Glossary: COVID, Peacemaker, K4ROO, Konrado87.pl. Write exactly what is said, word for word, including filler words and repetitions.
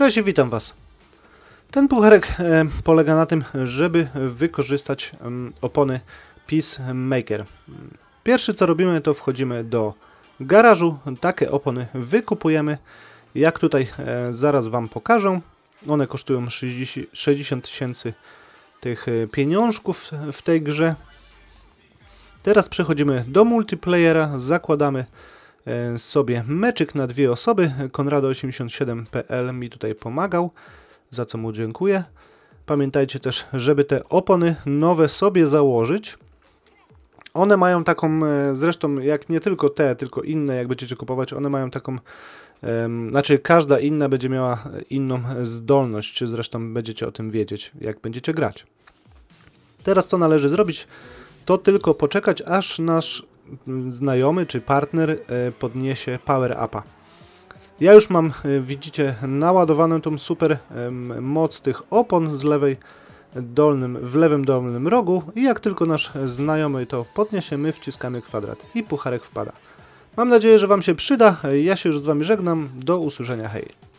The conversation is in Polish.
Cześć i witam Was. Ten pucharek polega na tym, żeby wykorzystać opony Peacemaker. Pierwsze co robimy, to wchodzimy do garażu, takie opony wykupujemy. Jak tutaj zaraz Wam pokażę, one kosztują sześćdziesiąt tysięcy tych pieniążków w tej grze. Teraz przechodzimy do multiplayera, zakładamy sobie meczyk na dwie osoby. Konrado osiemdziesiąt siedem kropka p l mi tutaj pomagał, za co mu dziękuję. Pamiętajcie też, żeby te opony nowe sobie założyć. One mają taką, zresztą jak nie tylko te, tylko inne, jak będziecie kupować, one mają taką, znaczy każda inna będzie miała inną zdolność, zresztą będziecie o tym wiedzieć, jak będziecie grać. Teraz co należy zrobić, to tylko poczekać, aż nasz znajomy czy partner podniesie power upa. Ja już mam, widzicie, naładowaną tą super moc tych opon z lewej dolnym, w lewym dolnym rogu i jak tylko nasz znajomy to podniesiemy, wciskamy kwadrat i pucharek wpada. Mam nadzieję, że Wam się przyda. Ja się już z Wami żegnam. Do usłyszenia. Hej!